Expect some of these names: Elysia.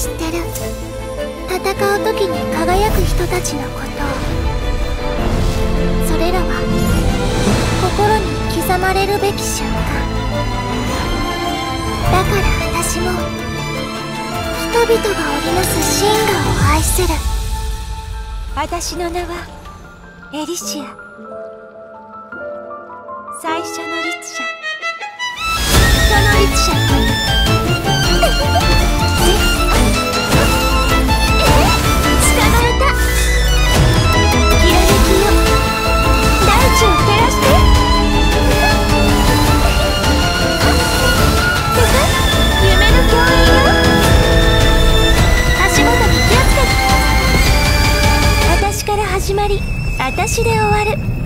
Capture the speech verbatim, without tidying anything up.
知ってる。戦う時に輝く人たちのことを。それらは心に刻まれるべき瞬間だから。私も人々が織りなす神話を愛する。私の名はエリシア、最初の律者。その律者と始まり、私で終わる。